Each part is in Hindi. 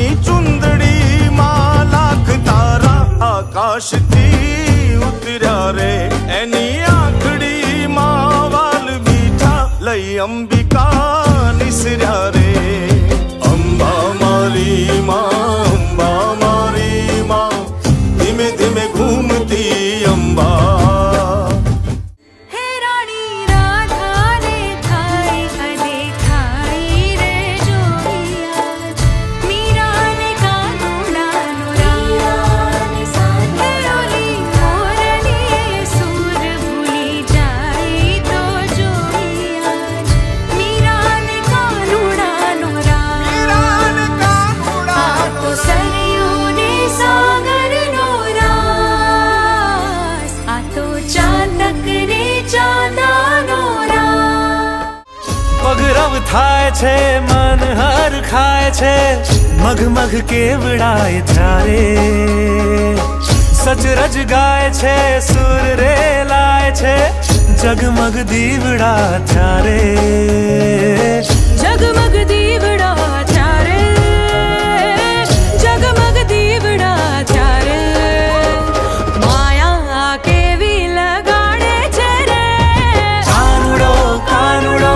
अपनी चुंदड़ी माँ लाख तारा आकाश थी उतरा रे एनी आखड़ी माँ वाल बीठा लई अंबिका निसरा रे। अम्बा मारी माँ, अम्बा मारी माँ धीमे धीमे घूमती अम्बा। मन हर खाए छे मग मग केवड़ाए तारे सचरज गाए छे सुर रे लाए छे जगमग दीवड़ा तारे जगमग दीवड़ा तारे जगमग दीवड़ा तारे। माया केवी लगाड़े छे रे चानुड़ो कानुड़ो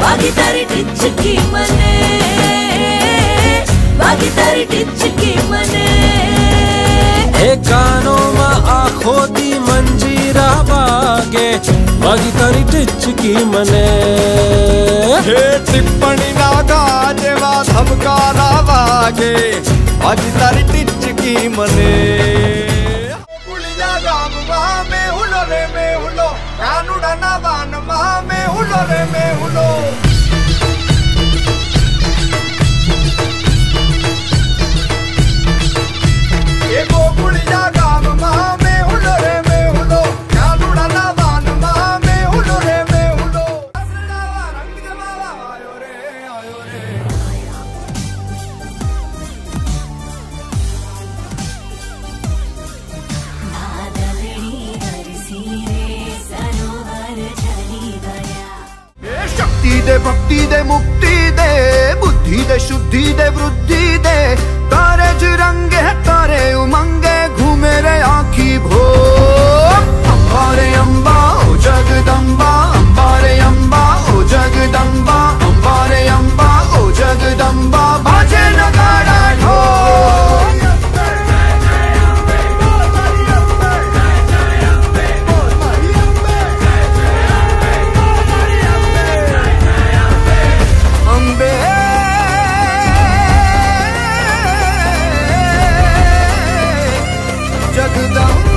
बागी तारी टिचकी मने हे कानों में आँखों दी मंजीरा बागे बागी तारी टिचकी मने हे टिप्पणी ना गाजे वा धमकारा बागे बागी तारी टिचकी मने। कानूड़ा ना वान में हुलो रे में हुलो एको गुड़िया गाम में हुलो कानूड़ा ना वान में हुलो रंग बाबा आयो रे दे भक्ति दे मुक्ति दे बुद्धि दे शुद्धि दे वृद्धि दे तारे जुरंगे तारे उमंगे घूमे रे आँखी भो। अम्बा रे अम्बा ओ जगदम्बा, अम्बा रे अम्बा ओ जगदम्बा, अम्बा रे अम्बा ओ जगदम्बा बाजे नगाड़ा ढो।